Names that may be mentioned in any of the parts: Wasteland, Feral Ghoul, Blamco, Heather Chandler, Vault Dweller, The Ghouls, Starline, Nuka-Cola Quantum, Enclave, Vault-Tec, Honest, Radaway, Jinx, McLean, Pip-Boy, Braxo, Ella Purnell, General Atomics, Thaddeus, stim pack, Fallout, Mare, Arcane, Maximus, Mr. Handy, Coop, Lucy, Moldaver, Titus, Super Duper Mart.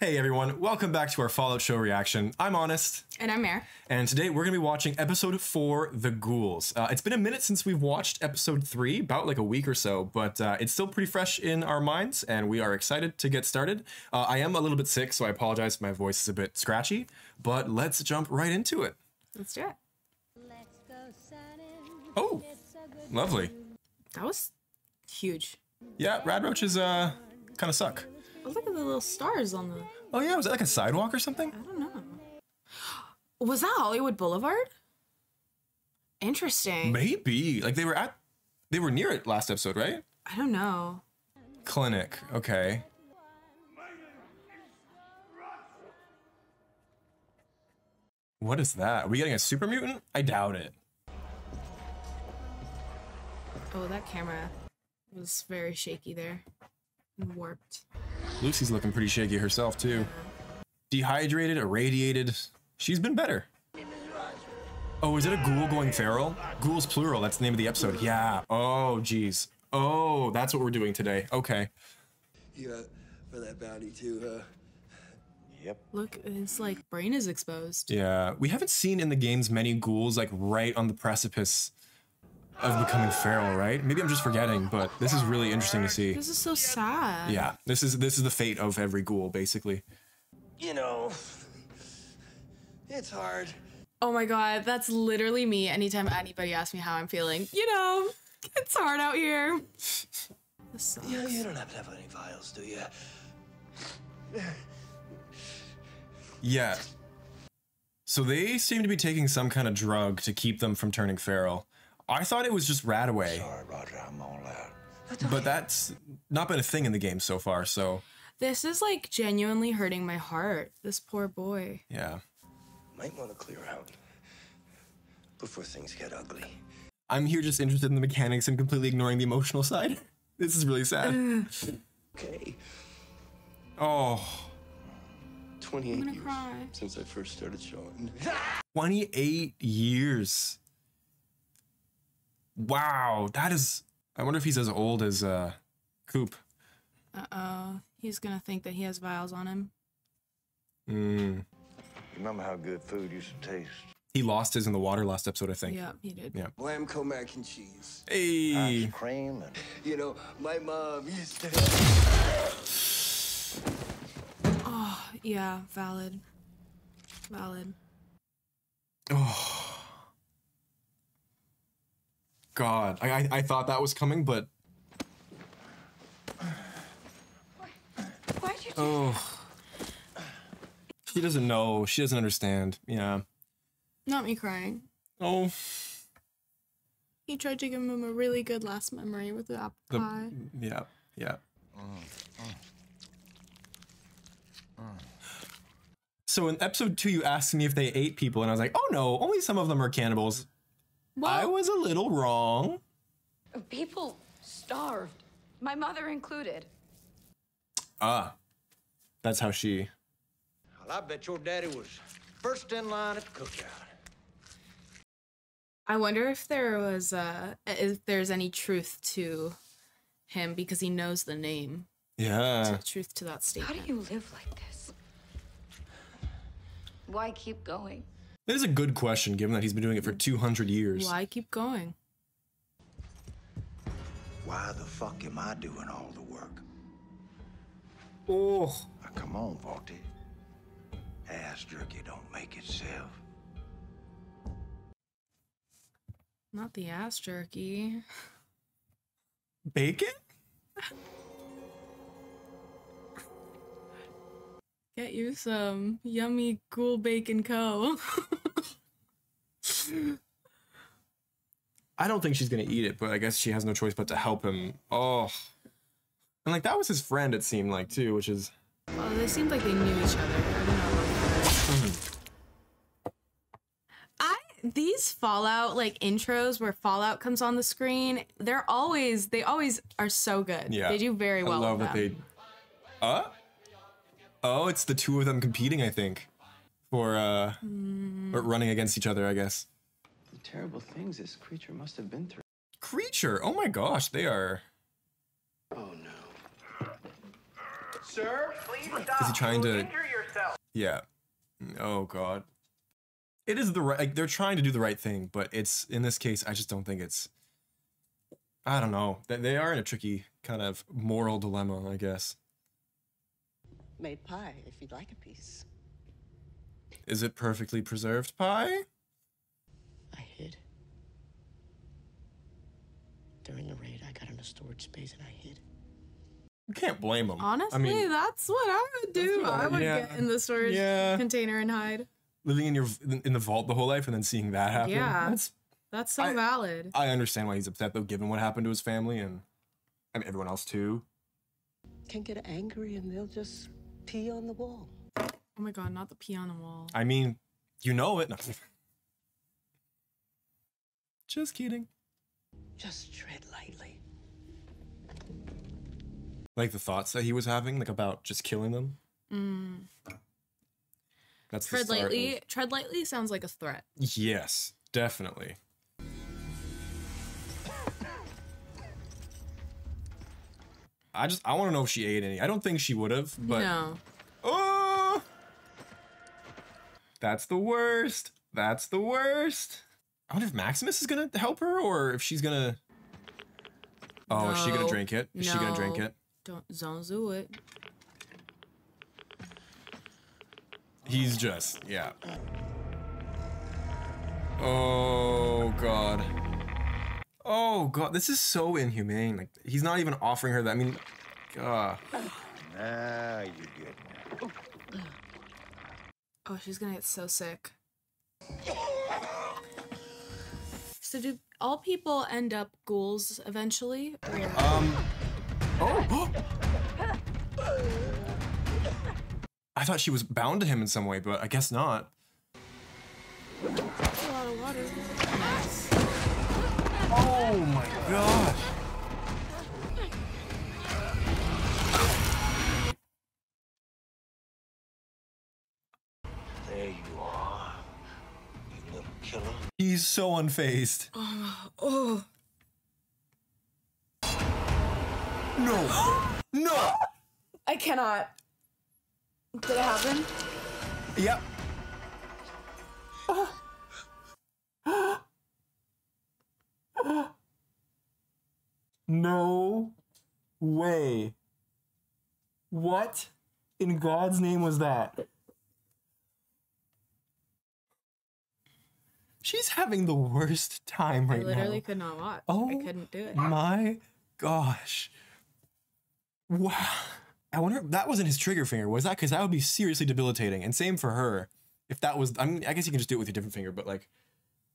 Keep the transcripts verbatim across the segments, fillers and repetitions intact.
Hey everyone, welcome back to our Fallout show reaction. I'm Honest. And I'm Mare. And today we're going to be watching episode four, The Ghouls. Uh, it's been a minute since we've watched episode three, about like a week or so, but uh, it's still pretty fresh in our minds and we are excited to get started. Uh, I am a little bit sick, so I apologize if my voice is a bit scratchy, but let's jump right into it. Let's do it. Let's go, son. Oh, lovely. That was huge. Yeah, rad roaches uh, kind of suck. Look at the little stars on the... Oh yeah, was that like a sidewalk or something? I don't know. Was that Hollywood Boulevard? Interesting. Maybe. Like they were at... They were near it last episode, right? I don't know. Clinic. Okay. What is that? Are we getting a super mutant? I doubt it. Oh, that camera was very shaky there. And warped. Lucy's looking pretty shaky herself, too. Dehydrated, irradiated. She's been better. Oh, is it a ghoul going feral? Ghouls plural, that's the name of the episode. Yeah. Oh, geez. Oh, that's what we're doing today. Okay. You uh, for that bounty, too, huh? Yep. Look, it's like brain is exposed. Yeah. We haven't seen in the games many ghouls, like, right on the precipice of becoming feral, right? Maybe I'm just forgetting, but this is really interesting to see. This is so sad. Yeah, this is this is the fate of every ghoul, basically. You know, it's hard. Oh my God, that's literally me. Anytime anybody asks me how I'm feeling, you know, it's hard out here. This sucks. Yeah, you don't have to have any vials, do you? Yeah. So they seem to be taking some kind of drug to keep them from turning feral. I thought it was just Radaway. Sorry, Roger, I'm all out. That's okay. But that's not been a thing in the game so far, so. This is like genuinely hurting my heart. This poor boy. Yeah. Might want to clear out before things get ugly. I'm here just interested in the mechanics and completely ignoring the emotional side. This is really sad. Okay. Oh. twenty-eight years cry. Since I first started showing. twenty-eight years. Wow, that is... I wonder if he's as old as uh, Coop. Uh-oh. He's going to think that he has vials on him. Mm. Remember how good food used to taste. He lost his in the water last episode, I think. Yeah, he did. Yeah. Blamco mac and cheese. Hey. Ice cream. And... You know, my mom used to... Oh, yeah, valid. Valid. Oh. God, I, I I thought that was coming, but why did you do oh, that? She doesn't know. She doesn't understand. Yeah, not me crying. Oh, he tried to give him a really good last memory with the apple the, pie. Yeah, yeah. Mm, mm, mm. So in episode two, you asked me if they ate people, and I was like, oh no, only some of them are cannibals. Well, I was a little wrong. People starved, my mother included. Ah, that's how she... Well, I bet your daddy was first in line at the cookout. I wonder if there was, uh, if there's any truth to him because he knows the name. Yeah. There's truth to that statement. How do you live like this? Why keep going? That is a good question, given that he's been doing it for two hundred years. Why keep going? Why the fuck am I doing all the work? Oh. Now, come on, Vault-Tec. Ass jerky don't make itself. Not the ass jerky. Bacon? Get you some yummy ghoul bacon co. I don't think she's gonna eat it, but I guess she has no choice but to help him. Oh, and like that was his friend, it seemed like too, which is... Well, they seemed like they knew each other. I don't know. I these Fallout like intros where Fallout comes on the screen, they're always they always are so good. Yeah, they do very well. I love with that them. they. Uh. Oh, it's the two of them competing, I think, for uh, mm. or running against each other, I guess. The terrible things this creature must have been through. Creature? Oh my gosh, they are. Oh no. sir. Is he trying to injure yourself? Yeah. Oh God. It is the right. Like, they're trying to do the right thing, but it's in this case, I just don't think it's. I don't know. They are in a tricky kind of moral dilemma, I guess. Made pie, if you'd like a piece. Is it perfectly preserved pie? I hid. During the raid, I got into storage space and I hid. You can't blame them. Honestly, I mean, that's what I would do. I, I would yeah. get in the storage yeah. container and hide. Living in your in the vault the whole life and then seeing that happen. Yeah, that's that's so I, valid. I understand why he's upset though, given what happened to his family and and everyone else too. Can get angry and they'll just pee on the wall. Oh my God, not the pee on the wall. I mean, you know it. No. Just kidding. Just tread lightly. Like the thoughts that he was having, like about just killing them. Mm. That's tread the start lightly. Of... Tread lightly sounds like a threat. Yes, definitely. I just I want to know if she ate any. I don't think she would have, but no. Oh, that's the worst. That's the worst. I wonder if Maximus is gonna help her or if she's gonna. Oh, no. Is she gonna drink it? Is no. she gonna drink it? Don't don't do it. He's just yeah. Oh God. Oh God, this is so inhumane. Like he's not even offering her that. I mean, God. Nah, you good now. Oh, she's gonna get so sick. So do all people end up ghouls eventually? Or... Um. Oh. I thought she was bound to him in some way, but I guess not. That's a lot of water. Nice. Oh my gosh! There you are, you little killer. He's so unfazed. Oh, oh. No! No! I cannot. Did it happen? Yep. Oh. Oh. Oh. No way. What in God's name was that? She's having the worst time right now. I literally now. could not watch. Oh, I couldn't do it. My gosh. Wow. I wonder if that wasn't his trigger finger, was that? Because that would be seriously debilitating. And same for her. If that was, I mean, I guess you can just do it with your different finger, but like,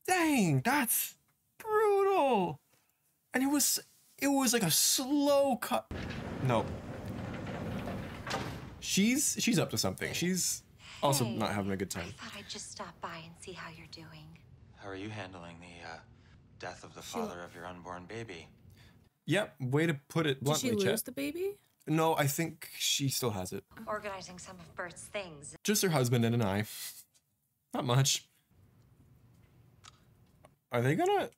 dang, that's brutal. And it was, it was like a slow cut. No. She's, she's up to something. She's also hey, not having a good time. I thought I'd just stop by and see how you're doing. How are you handling the uh, death of the father she... of your unborn baby? Yep, way to put it bluntly, Chet. Did she lose the baby? No, I think she still has it. I'm organizing some of Bert's things. Just her husband and an eye. Not much. Are they gonna?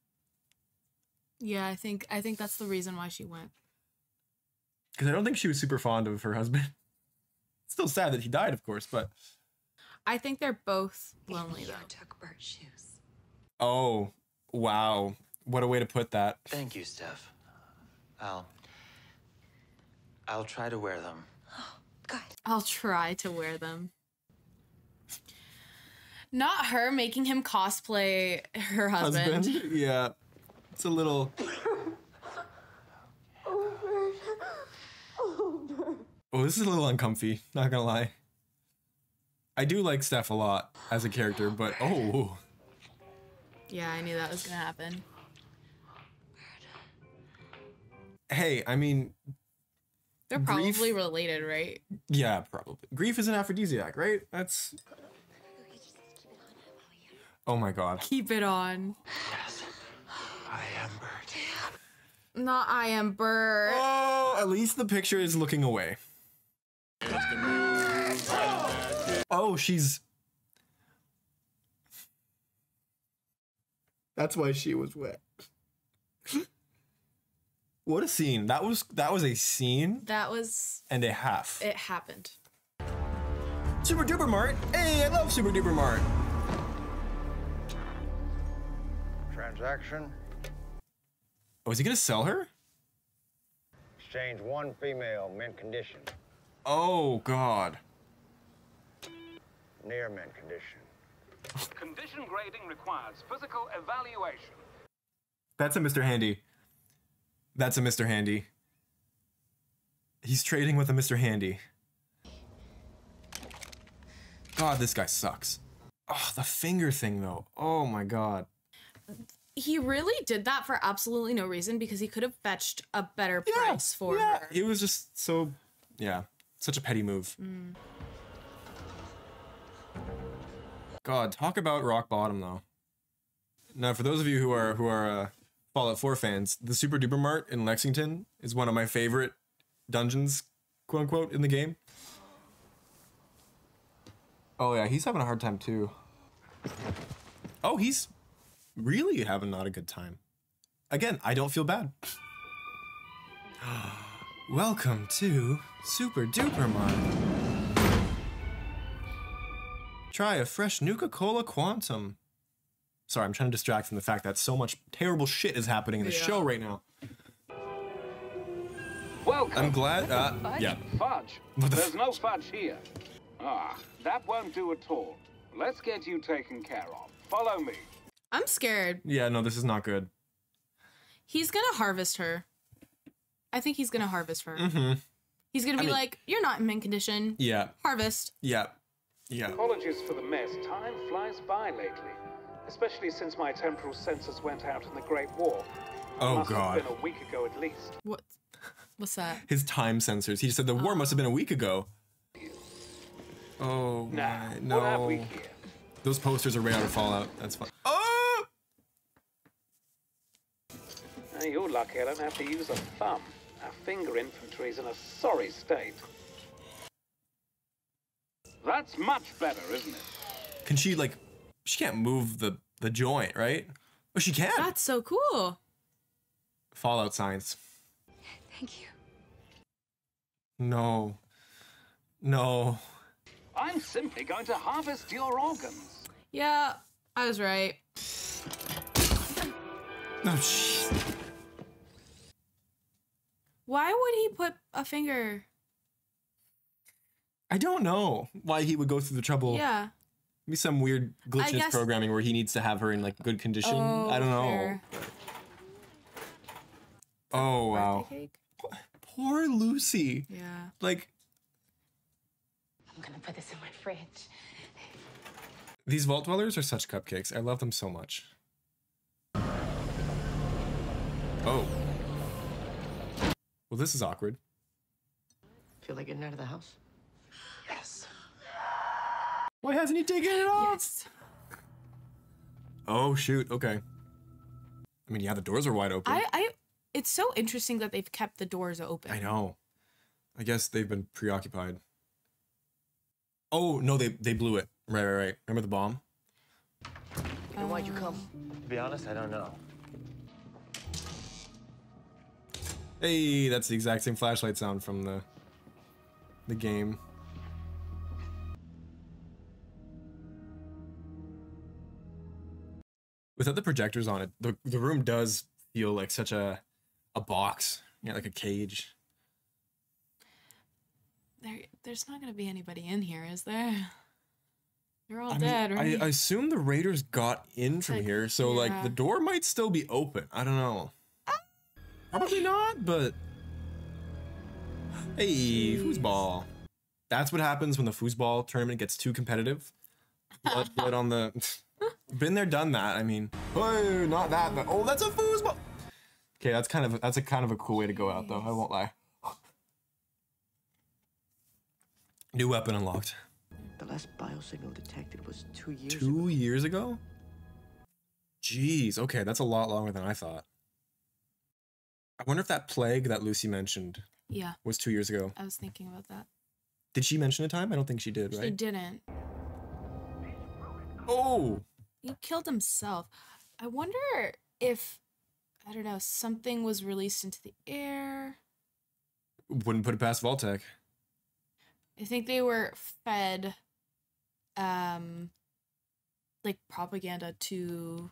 Yeah, I think I think that's the reason why she went. Because I don't think she was super fond of her husband. It's still sad that he died, of course, but I think they're both lonely though. You took Bert's shoes. Oh, wow! What a way to put that. Thank you, Steph. I'll. I'll try to wear them. Oh, God. I'll try to wear them. Not her making him cosplay her husband. husband? Yeah. It's a little... Oh, this is a little uncomfy, not gonna lie. I do like Steph a lot as a character, but oh. Yeah, I knew that was gonna happen. Hey, I mean... They're probably Grief. related, right? Yeah, probably. Grief is an aphrodisiac, right? That's... Oh my God. Keep it on. Yes. I am Bert. Not I am Bert. Oh, at least the picture is looking away. Oh, she's... That's why she was wet. What a scene. That was that was a scene. That was and a half. It happened. Super Duper Mart. Hey, I love Super Duper Mart. Transaction. Oh, is he gonna sell her? Exchange one female, mint condition. Oh God. Near mint condition. Condition grading requires physical evaluation. That's a Mister Handy. That's a Mister Handy. He's trading with a Mister Handy. God, this guy sucks. Oh, the finger thing though. Oh my God. He really did that for absolutely no reason because he could have fetched a better yeah, price for yeah. her. It was just so, yeah, such a petty move. Mm. God, talk about rock bottom though. Now, for those of you who are who are uh, Fallout four fans, the Super Duper Mart in Lexington is one of my favorite dungeons, quote unquote, in the game. Oh yeah, he's having a hard time too. Oh, he's really having not a good time. Again, I don't feel bad. Welcome to Super Duper Mart. Try a fresh Nuka-Cola Quantum. Sorry, I'm trying to distract from the fact that so much terrible shit is happening in the yeah. show right now. Welcome. I'm glad. Uh, fudge? Yeah. Fudge. What the There's f no fudge here. Ah, that won't do at all. Let's get you taken care of. Follow me. I'm scared. Yeah, no, this is not good. He's gonna harvest her. I think he's gonna harvest her. Mm-hmm. He's gonna be I mean, like, you're not in mint condition. Yeah. Harvest. Yeah. Yeah. Apologies for the mess. Time flies by lately, especially since my temporal sensors went out in the Great War. Oh must God. Have been a week ago at least. What? What's that? His time sensors. He said the oh. war must have been a week ago. Oh nah, my, no. What have we here? Those posters are right out of Fallout. That's fine. Oh! Now you're lucky I don't have to use a thumb. Our finger infantry's in a sorry state. That's much better, isn't it? Can she, like, she can't move the, the joint, right? Oh, she can. That's so cool. Fallout science. Thank you. No. No. I'm simply going to harvest your organs. Yeah, I was right. Oh, shit. Why would he put a finger? I don't know why he would go through the trouble. Yeah. Maybe some weird glitch in his programming where he needs to have her in like good condition. Oh, I don't know. Oh, wow. Cake? Poor Lucy. Yeah. Like... I'm gonna put this in my fridge. These Vault Dwellers are such cupcakes. I love them so much. Oh. Well, this is awkward. Feel like getting out of the house? Yes. Why hasn't he taken it off? Yes. Oh, shoot. Okay. I mean, yeah, the doors are wide open. I, I, it's so interesting that they've kept the doors open. I know. I guess they've been preoccupied. Oh, no, they, they blew it. Right, right, right. Remember the bomb? You know um, why'd you come? To be honest, I don't know. Hey, that's the exact same flashlight sound from the, the game. Without the projectors on it, the, the room does feel like such a, a box, yeah, like a cage. There, there's not going to be anybody in here, is there? They're all I dead, mean, right? I, I assume the raiders got in from like, here, so, yeah. like, the door might still be open. I don't know. Uh, Probably not, but... Hey, geez. Foosball. That's what happens when the foosball tournament gets too competitive. Blood, blood on the... Been there, done that, I mean. Oh, not that, but... Oh, that's a foosball! Okay, that's kind of, that's a kind of a cool way to go out, though. I won't lie. New weapon unlocked. The last biosignal detected was two years ago. Two years ago? Jeez, okay, that's a lot longer than I thought. I wonder if that plague that Lucy mentioned yeah. was two years ago. I was thinking about that. Did she mention a time? I don't think she did, right? She didn't. Oh! He killed himself. I wonder if I don't know, something was released into the air. Wouldn't put it past Vault-Tec. I think they were fed, um, like, propaganda to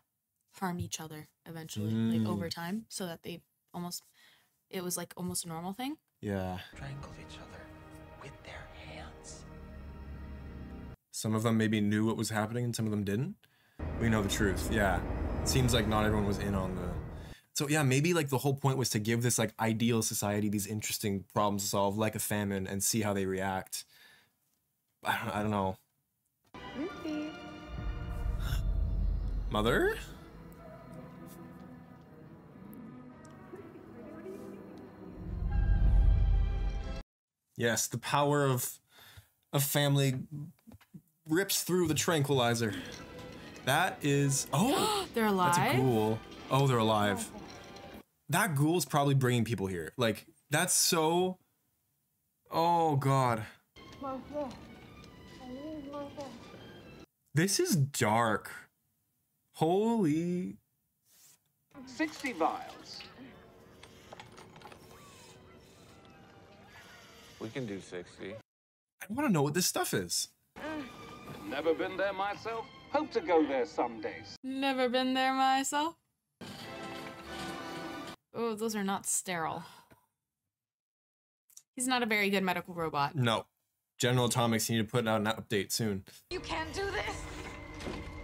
harm each other eventually, mm. like, over time, so that they almost, it was, like, almost a normal thing. Yeah. Strangled each other with their hands. Some of them maybe knew what was happening and some of them didn't. We know the truth, yeah. It seems like not everyone was in on the... So, yeah, maybe, like, the whole point was to give this, like, ideal society these interesting problems to solve, like a famine, and see how they react. I don't, I don't know. Lucy. Mother? Yes, the power of a family rips through the tranquilizer. That is... Oh! They're alive? That's a ghoul. Oh, they're alive. That ghoul's probably bringing people here. Like, that's so... Oh, God. This is dark. Holy... sixty vials. We can do sixty. I want to know what this stuff is. Never been there myself. Hope to go there some days. Never been there myself. Oh, those are not sterile. He's not a very good medical robot. No. General Atomics need to put out an update soon. You can't do this.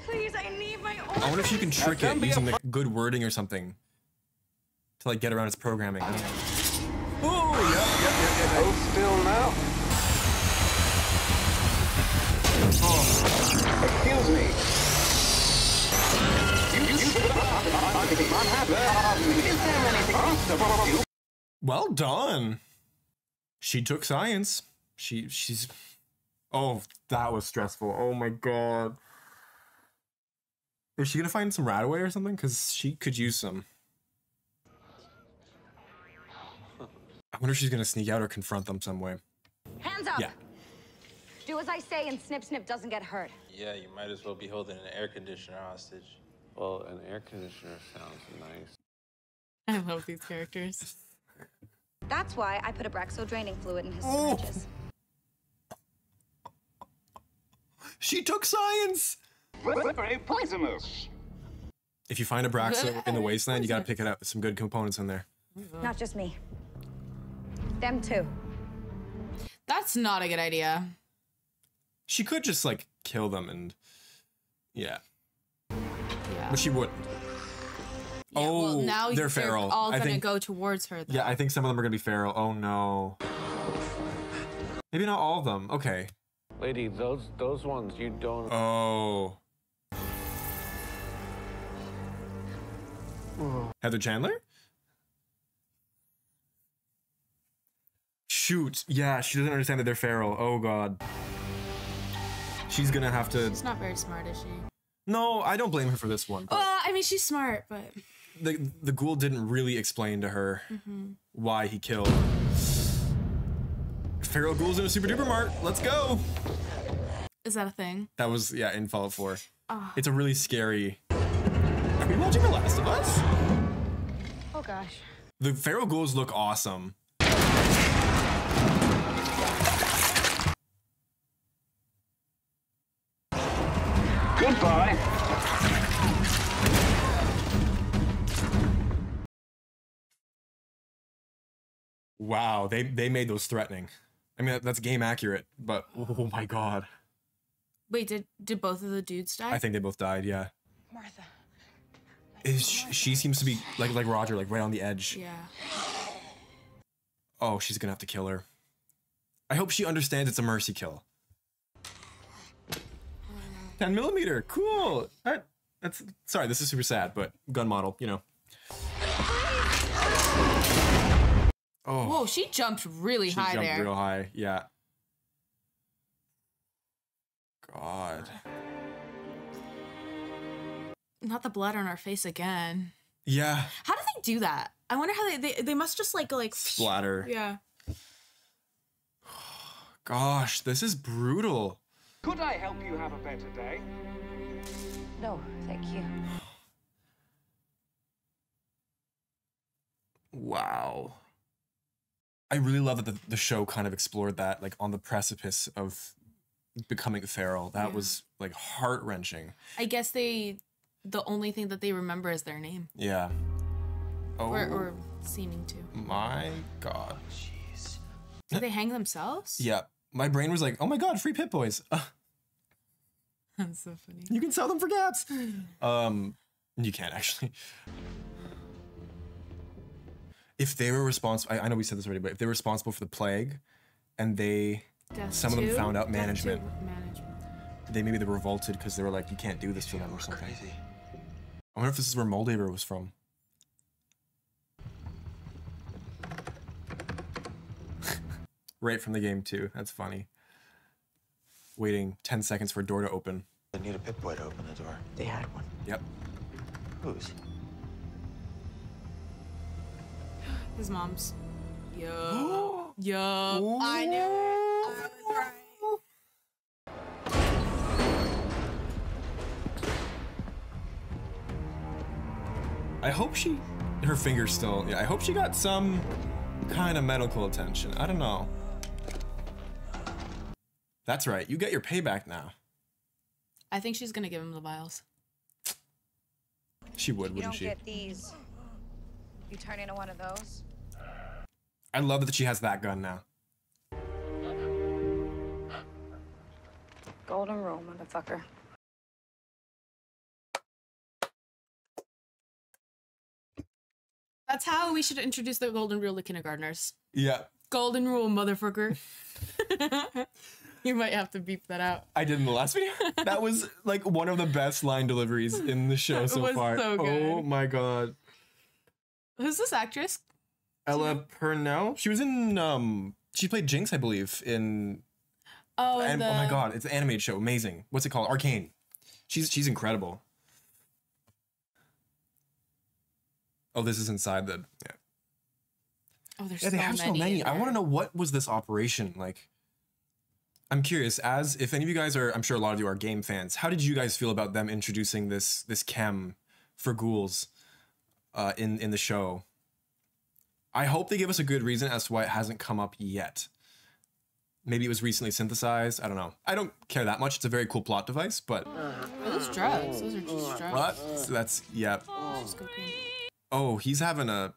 Please, I need my own. I wonder if you can trick it using the good wording or something to, like, get around its programming. I don't know. Oh, yeah, yeah, yeah, yeah. Hold still now. Oh. Excuse me. Well done. She took science. She she's oh, that was stressful. Oh my God. Is she gonna find some Radaway or something? Cause she could use some. I wonder if she's gonna sneak out or confront them some way. Hands up. Yeah. Do as I say and Snip Snip doesn't get hurt. Yeah, you might as well be holding an air conditioner hostage. Well, an air conditioner sounds nice. I love these characters. That's why I put a Braxo draining fluid in his oh. syringes. She took science! Slippery poisonous. If you find a Braxo in the wasteland, you gotta pick it up. There's some good components in there. Not just me. Them too. That's not a good idea. She could just, like, kill them and... Yeah. But she wouldn't. Yeah, oh, well, now they're feral. They're all going to go towards her, though. Yeah, I think some of them are going to be feral. Oh, no. Maybe not all of them. Okay. Lady, those those ones you don't... Oh. Whoa. Heather Chandler? Shoot. Yeah, she doesn't understand that they're feral. Oh, God. She's going to have to... She's not very smart, is she? No, I don't blame her for this one. Well, I mean, she's smart, but... The, the ghoul didn't really explain to her mm-hmm. why he killed. Feral ghouls in a Super Duper Mart. Let's go. Is that a thing? That was, yeah, in Fallout four. Oh. It's a really scary... Are we watching The Last of Us? Oh, gosh. The feral ghouls look awesome. Goodbye. Wow, they they made those threatening. I mean, that's game accurate, but oh my God. Wait, did did both of the dudes die? I think they both died. Yeah. Martha. Is she, she seems to be like like Roger, like right on the edge. Yeah. Oh, she's gonna have to kill her. I hope she understands it's a mercy kill. ten millimeter, cool. That, that's sorry, this is super sad, but gun model, you know. Oh. Whoa, she jumped really she high jumped there. She jumped real high, yeah. God. Not the blood on our face again. Yeah. How do they do that? I wonder how they they, they must just like like splatter. Yeah. Gosh, this is brutal. Could I help you have a better day? No, thank you. Wow. I really love that the, the show kind of explored that, like, on the precipice of becoming feral. That yeah. was, like, heart-wrenching. I guess they, the only thing that they remember is their name. Yeah. Oh. Or, or seeming to. My God. Jeez. Did they hang themselves? Yeah. My brain was like, oh my God, free Pip-Boys. That's so funny. You can sell them for gaps. Um, you can't, actually. If they were responsible, I, I know we said this already, but if they were responsible for the plague, and they, Death some two? of them found out management, management. They maybe they were revolted because they were like, you can't do this to them or something. Crazy. I wonder if this is where Moldaver was from. Right from the game too. That's funny. Waiting ten seconds for a door to open. They need a Pip-Boy to open the door. They had one. Yep. Whose? His mom's. Yo. Yo. I knew it. I was right. I hope she, her finger's still. Yeah. I hope she got some kind of medical attention. I don't know. That's right. You get your payback now. I think she's gonna give him the vials. She would, you wouldn't she? You don't get these. You turn into one of those. I love that she has that gun now. Golden rule, motherfucker. That's how we should introduce the golden rule to kindergartners. Yeah. Golden rule, motherfucker. You might have to beep that out. I did in the last video. That was like one of the best line deliveries in the show so it was far. So good. Oh my God. Who's this actress? Ella Purnell. She was in um she played Jinx, I believe, in Oh, and, the... oh my God, it's an animated show. Amazing. What's it called? Arcane. She's she's incredible. Oh, this is inside the yeah. Oh, there's yeah, they so have many so many. I want to know what was this operation like. I'm curious, as if any of you guys are, I'm sure a lot of you are game fans, how did you guys feel about them introducing this this chem for ghouls uh, in, in the show? I hope they give us a good reason as to why it hasn't come up yet. Maybe it was recently synthesized, I don't know. I don't care that much, it's a very cool plot device, but... Oh, those drugs, those are just drugs. Uh, so that's, yeah. Oh, he's having a...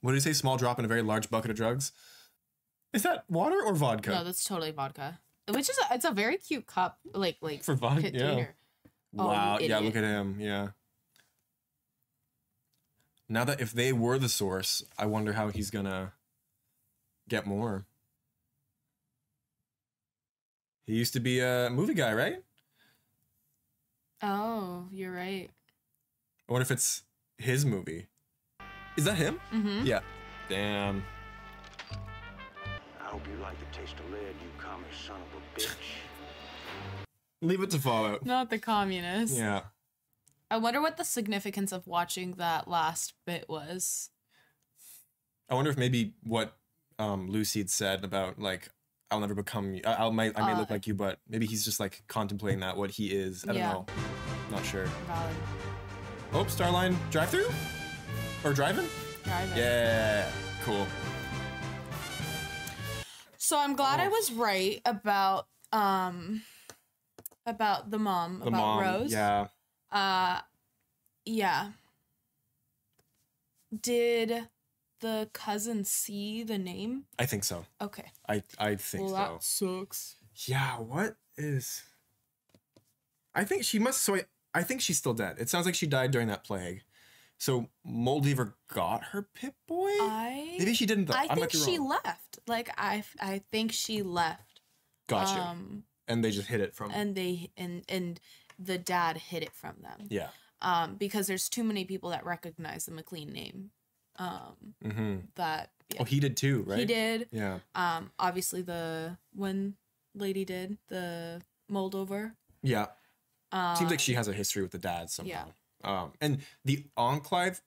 What did he say? Small drop in a very large bucket of drugs? Is that water or vodka? No, that's totally vodka. Which is a, it's a very cute cup, like like for vodka. Container. Yeah. Oh, wow. Yeah, look at him. Yeah. Now that if they were the source, I wonder how he's gonna get more. He used to be a movie guy, right? Oh, you're right. I wonder if it's his movie. Is that him? Mm-hmm. Yeah. Damn. I hope you like the taste of lead, you communist son of a bitch. Leave it to Fallout. Not the communists. Yeah. I wonder what the significance of watching that last bit was. I wonder if maybe what um, Lucy had said about, like, I'll never become you. I, I'll, may, I may uh, look like you, but maybe he's just, like, contemplating that, what he is. I don't yeah. know. Not sure. Valid. Oh, Starline drive-thru? Or driving? Driving. Yeah. Cool. So I'm glad oh. I was right about um about the mom, the about mom, Rose. Yeah. Uh yeah. Did the cousin see the name? I think so. Okay. I I think well, that so. That sucks. Yeah, what is I think she must so I, I think she's still dead. It sounds like she died during that plague. So Moldaver got her Pip-Boy? I, Maybe she didn't though. I, I think she wrong. left. Like I, I think she left. Gotcha. Um, and they just hid it from. And they and and the dad hid it from them. Yeah. Um, because there's too many people that recognize the McLean name. Um. Mm-hmm. That. Yeah. Oh, he did too, right? He did. Yeah. Um. Obviously, the one lady did the Moldaver. Yeah. Um, Seems like she has a history with the dad somehow. Yeah. Um, and the Enclave,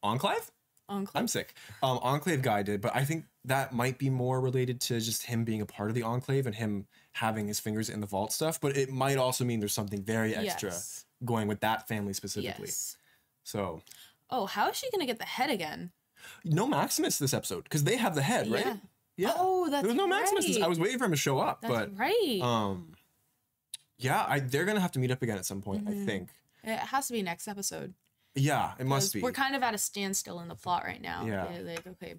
Enclave? Enclave. I'm sick. Um, Enclave guy did, but I think that might be more related to just him being a part of the Enclave and him having his fingers in the vault stuff. But it might also mean there's something very extra yes. going with that family specifically. Yes. So. Oh, how is she going to get the head again? No Maximus this episode, because they have the head, right? Yeah. yeah. Oh, that's There was no right. Maximus. This, I was waiting for him to show up. That's but, right. Um, yeah, I, they're going to have to meet up again at some point, mm-hmm. I think. It has to be next episode. Yeah, it must be. We're kind of at a standstill in the plot right now. Yeah. They're like, okay,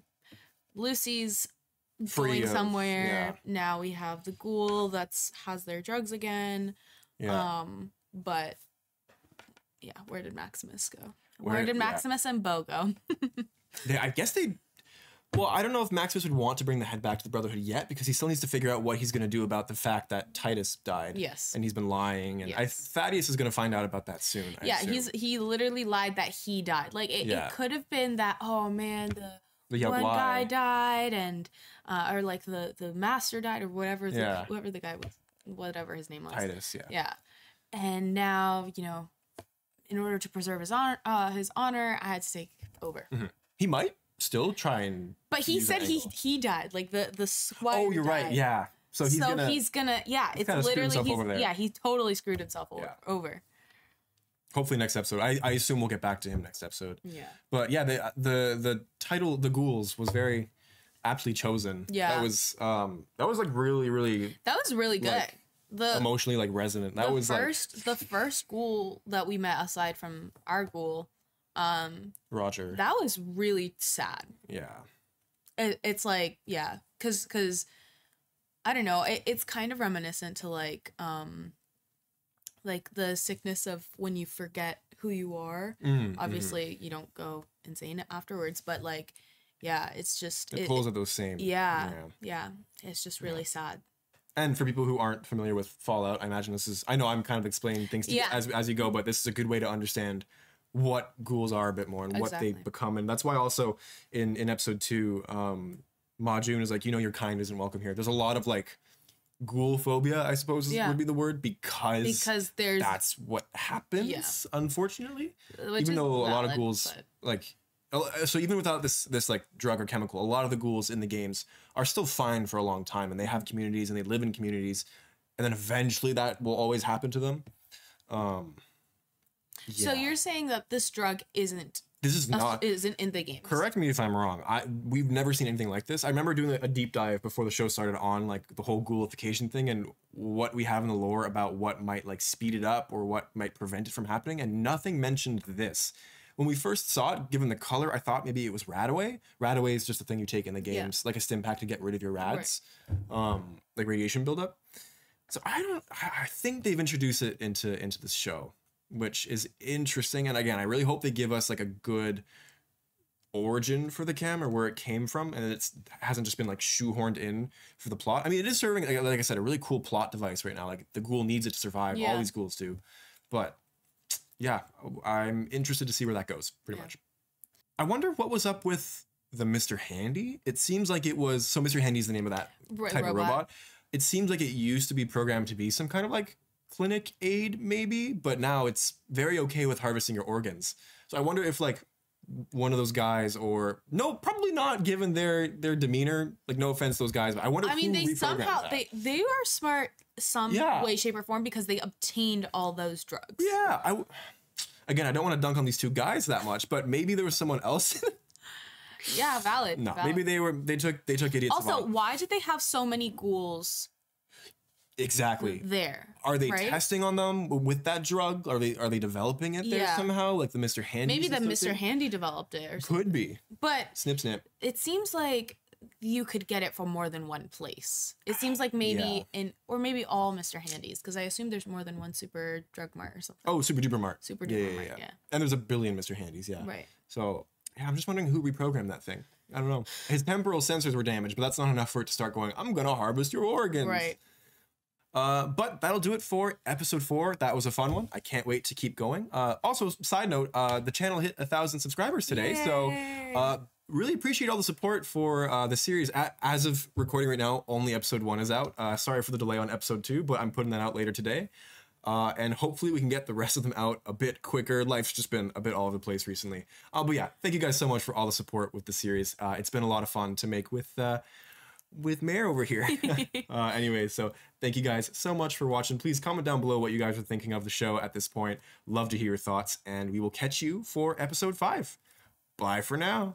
Lucy's Free going of, somewhere. Yeah. Now we have the ghoul that's has their drugs again. Yeah. Um, but, yeah, where did Maximus go? Where, where did Maximus yeah. and Bo go? they, I guess they... Well, I don't know if Maximus would want to bring the head back to the Brotherhood yet, because he still needs to figure out what he's going to do about the fact that Titus died. Yes. And he's been lying. And yes. I, Thaddeus is going to find out about that soon. I yeah, assume. he's he literally lied that he died. Like, it, yeah. it could have been that, oh, man, the... The one guy died, and uh, or like the the master died, or whatever. The, yeah. Whoever the guy was, whatever his name was. Titus. Yeah. Yeah. And now you know, in order to preserve his honor, uh, his honor, I had to take over. Mm-hmm. He might still try and. But he said he he died. Like the the swine. Oh, you're died. right. Yeah. So he's so gonna, he's gonna yeah. He's it's literally he's, over yeah. He totally screwed himself yeah. over. Hopefully next episode. I, I assume we'll get back to him next episode. Yeah. But yeah, the the the title The Ghouls was very aptly chosen. Yeah. That was um that was like really really That was really good. Like, the emotionally like resonant. That was first like, the first ghoul that we met aside from our ghoul, um Roger. That was really sad. Yeah. It, it's like yeah, cuz cuz I don't know. It, it's kind of reminiscent to like um like the sickness of when you forget who you are. Mm, Obviously, mm. you don't go insane afterwards, but like, yeah, it's just... It, it pulls at those same... Yeah, yeah. yeah. It's just really yeah. sad. And for people who aren't familiar with Fallout, I imagine this is... I know I'm kind of explaining things to yeah. you as, as you go, but this is a good way to understand what ghouls are a bit more and exactly. what they become. And that's why also in, in episode two, um, Ma June is like, you know, your kind isn't welcome here. There's a lot of like... Ghoul phobia, I suppose, is, yeah. would be the word because, because there's, that's what happens, yeah. unfortunately. Which even though valid, a lot of ghouls, like, so even without this this like drug or chemical, a lot of the ghouls in the games are still fine for a long time, and they have communities and they live in communities, and then eventually that will always happen to them. Um, yeah. So you're saying that this drug isn't. This is not isn't in the game. Correct me if I'm wrong. I we've never seen anything like this. I remember doing a deep dive before the show started on like the whole ghoulification thing and what we have in the lore about what might like speed it up or what might prevent it from happening, and nothing mentioned this. When we first saw it, given the color, I thought maybe it was Radaway. Radaway is just a thing you take in the games, yeah. like a stim pack to get rid of your rads, right. um, like radiation buildup. So I don't. I think they've introduced it into into this show, which is interesting. And again, I really hope they give us like a good origin for the chem or where it came from, and it's hasn't just been like shoehorned in for the plot. I mean, it is serving, like, like I said, a really cool plot device right now. Like the ghoul needs it to survive. Yeah. All these ghouls do. But yeah, I'm interested to see where that goes pretty yeah. much. I wonder what was up with the Mister Handy. It seems like it was, so Mister Handy is the name of that R type robot. of robot. It seems like it used to be programmed to be some kind of like clinic aid maybe, but now it's very okay with harvesting your organs. So I wonder if like one of those guys, or no, probably not given their their demeanor, like no offense to those guys, but I wonder I mean who they somehow that. they they are smart some yeah. way, shape or form, because they obtained all those drugs. Yeah. I again I don't want to dunk on these two guys that much, but maybe there was someone else. Yeah, valid. No, valid. Maybe they were they took they took idiots. Also, along. Why did they have so many ghouls? Exactly. There. Are they right? testing on them with that drug? Are they are they developing it there yeah. somehow? Like the Mister Handy. Maybe the Mister Handy developed it. Or something. Could be. But snip snip. It seems like you could get it from more than one place. It seems like maybe yeah. in or maybe all Mister Handys, because I assume there's more than one Super Drug Mart or something. Oh, Super Duper Mart. Super Duper yeah, yeah, Mart. Yeah. yeah. And there's a billion Mister Handys. Yeah. Right. So yeah, I'm just wondering who reprogrammed that thing. I don't know. His temporal sensors were damaged, but that's not enough for it to start going, I'm gonna harvest your organs. Right. Uh, but that'll do it for episode four. That was a fun one. I can't wait to keep going. Uh, also, side note, uh, the channel hit a thousand subscribers today. Yay. So uh, really appreciate all the support for uh, the series. A as of recording right now, only episode one is out. Uh, sorry for the delay on episode two, but I'm putting that out later today. Uh, and hopefully we can get the rest of them out a bit quicker. Life's just been a bit all over the place recently. Uh, but yeah, thank you guys so much for all the support with the series. Uh, it's been a lot of fun to make with... Uh, with Mare over here. uh, anyway, so thank you guys so much for watching. Please comment down below what you guys are thinking of the show at this point. Love to hear your thoughts, and we will catch you for episode five. Bye for now.